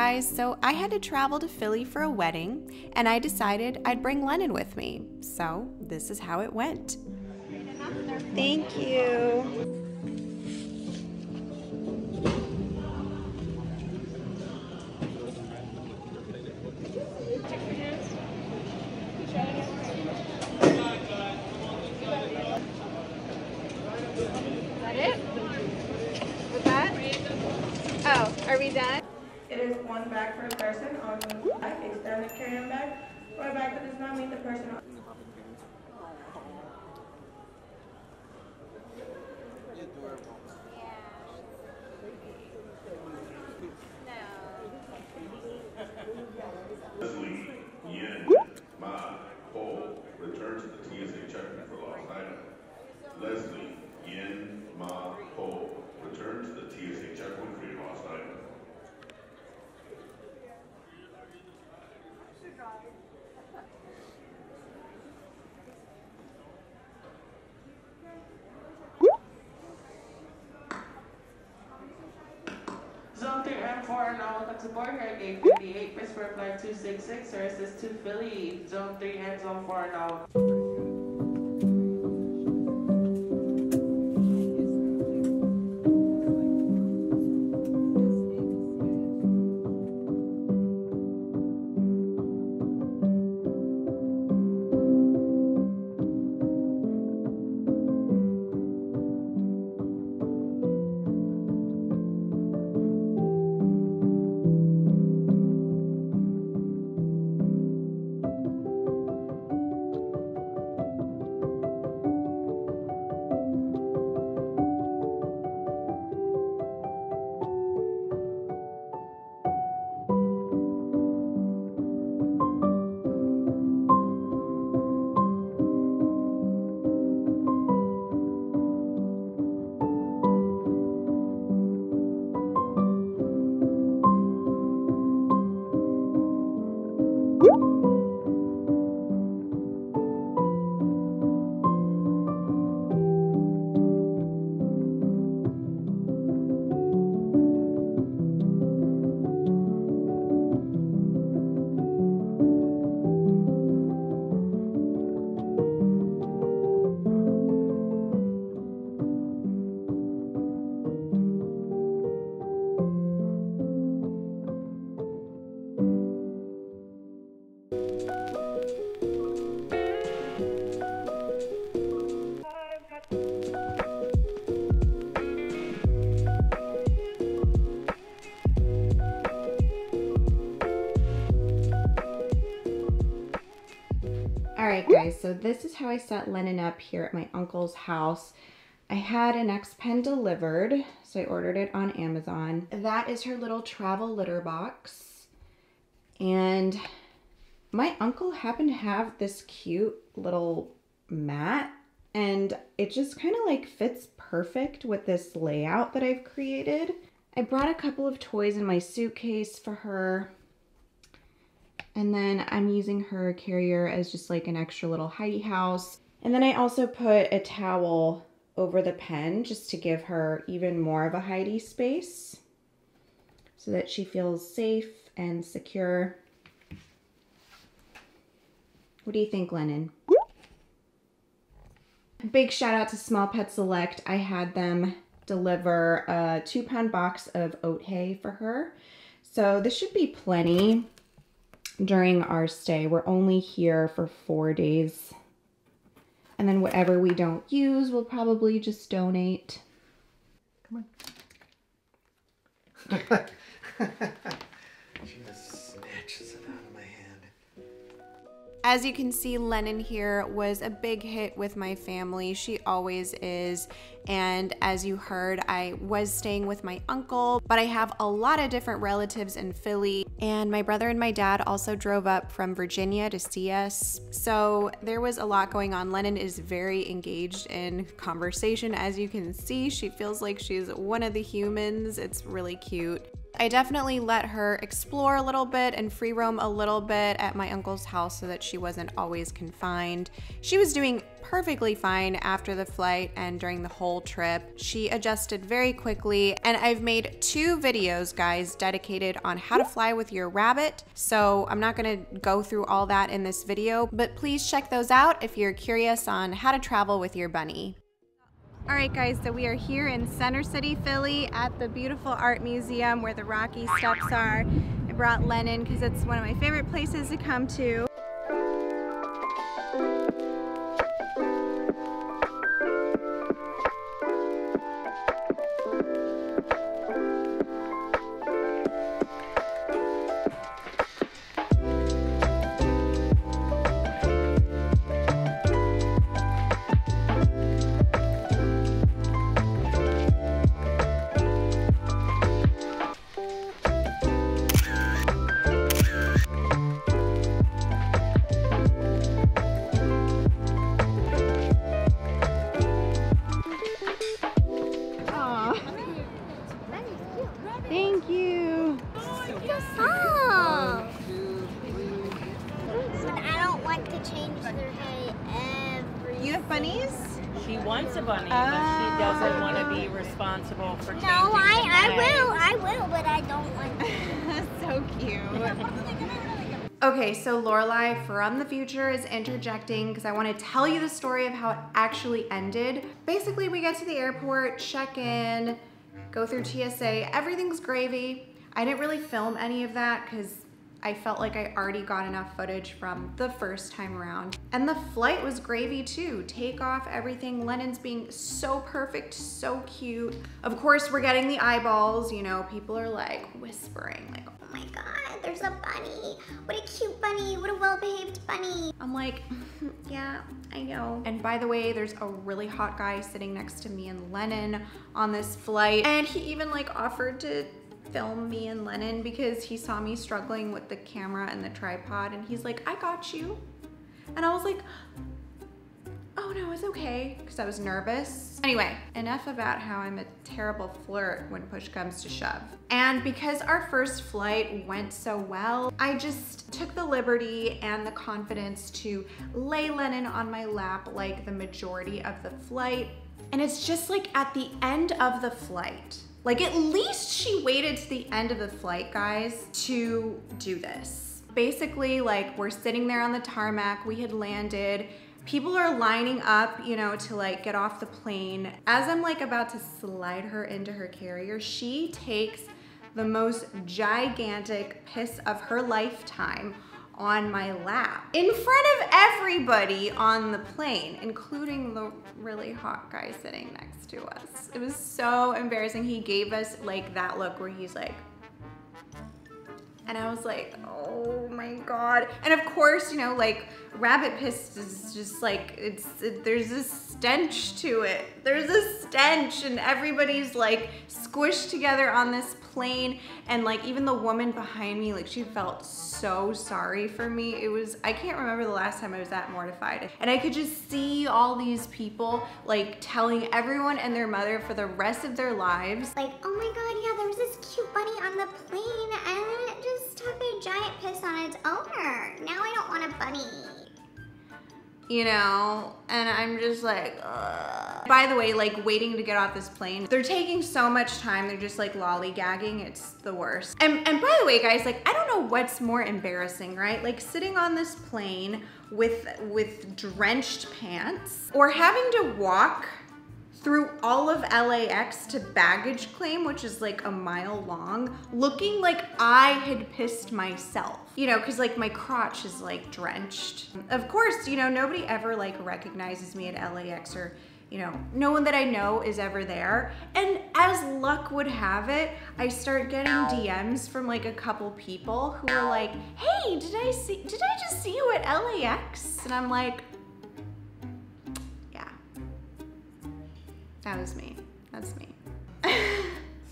guys, so I had to travel to Philly for a wedding, and I decided I'd bring Lennon with me. So this is how it went. Thank you. Support her gate 58, Pittsburgh Flight 266, services to Philly, Zone 3 and Zone 4 and out. So this is how I set Lennon up here at my uncle's house. I had an X-Pen delivered, so I ordered it on Amazon. That is her little travel litter box. And my uncle happened to have this cute little mat, and it just kind of like fits perfect with this layout that I've created. I brought a couple of toys in my suitcase for her. And then I'm using her carrier as just like an extra little hidey house. And then I also put a towel over the pen just to give her even more of a hidey space so that she feels safe and secure. What do you think, Lennon? Big shout out to Small Pet Select. I had them deliver a 2-pound box of oat hay for her. So this should be plenty. During our stay, we're only here for 4 days, and then whatever we don't use, we'll probably just donate. Come on. She just snatches it out of my hand. As you can see, Lennon here was a big hit with my family. She always is. And as you heard, I was staying with my uncle, but I have a lot of different relatives in Philly. And my brother and my dad also drove up from Virginia to see us. So there was a lot going on. Lennon is very engaged in conversation. As you can see, she feels like she's one of the humans. It's really cute. I definitely let her explore a little bit and free roam a little bit at my uncle's house so that she wasn't always confined. She was doing perfectly fine after the flight and during the whole trip. She adjusted very quickly, and I've made 2 videos, guys, dedicated on how to fly with your rabbit, so I'm not gonna go through all that in this video, but please check those out if you're curious on how to travel with your bunny. All right, guys, so we are here in Center City, Philly at the beautiful Art Museum where the Rocky Steps are. I brought Lennon because it's one of my favorite places to come to. Okay, so Lorelai from the future is interjecting because I want to tell you the story of how it actually ended. Basically, we get to the airport, check in, go through TSA, everything's gravy. I didn't really film any of that because I felt like I already got enough footage from the first time around. And the flight was gravy too. Take off, everything. Lennon's being so perfect, so cute. Of course, we're getting the eyeballs, you know, people are like whispering, like, oh my God, there's a bunny. What a cute bunny, what a well-behaved bunny. I'm like, yeah, I know. And by the way, there's a really hot guy sitting next to me and Lennon on this flight. And he even like offered to film me and Lennon because he saw me struggling with the camera and the tripod, and he's like, I got you. And I was like, oh no, it's okay, because I was nervous. Anyway, enough about how I'm a terrible flirt when push comes to shove. And because our first flight went so well, I just took the liberty and the confidence to lay Lennon on my lap like the majority of the flight. And it's just like at the end of the flight, like at least she waited to the end of the flight, guys, to do this. Basically, like, we're sitting there on the tarmac, we had landed, people are lining up, you know, to like get off the plane. As I'm like about to slide her into her carrier, she takes the most gigantic piss of her lifetime on my lap in front of everybody on the plane, including the really hot guy sitting next to us. It was so embarrassing. He gave us like that look where he's like, and I was like, oh my God. And of course, you know, like rabbit piss is just like, there's a stench to it. There's a stench, and everybody's like squished together on this plane. And like even the woman behind me, like she felt so sorry for me. It was, I can't remember the last time I was that mortified. And I could just see all these people like telling everyone and their mother for the rest of their lives. Like, oh my God, yeah, there was this cute bunny on the plane and then it just took a giant piss on its owner. Now I don't want a bunny. You know, and I'm just like, ugh. By the way, like waiting to get off this plane, they're taking so much time. They're just like lollygagging. It's the worst. And by the way, guys, like I don't know what's more embarrassing, right? Like sitting on this plane with drenched pants, or having to walk through all of LAX to baggage claim, which is like a mile long, looking like I had pissed myself. You know, cause like my crotch is like drenched. Of course, you know, nobody ever like recognizes me at LAX, or, you know, no one that I know is ever there. And as luck would have it, I start getting DMs from like a couple people who are like, hey, did I just see you at LAX? And I'm like, that was me. That's me.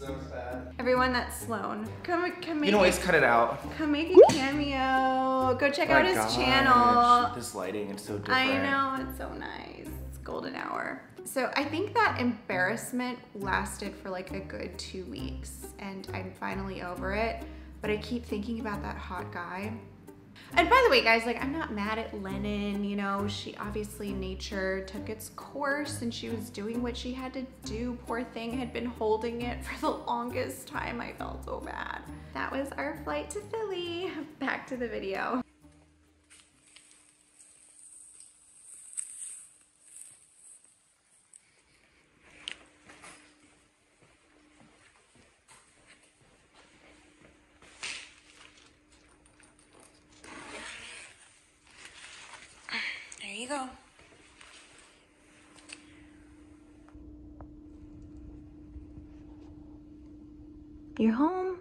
So sad. Everyone, that's Sloan. Come make, you know, always cut it out. Come make a cameo. Go check out his channel. This lighting, it's so different. I know, it's so nice. golden hour. So I think that embarrassment lasted for like a good 2 weeks and I'm finally over it, but I keep thinking about that hot guy. And by the way, guys, like I'm not mad at Lennon, you know, she obviously nature took its course and she was doing what she had to do. Poor thing had been holding it for the longest time. I felt so bad. That was our flight to Philly. Back to the video. Go. You're home.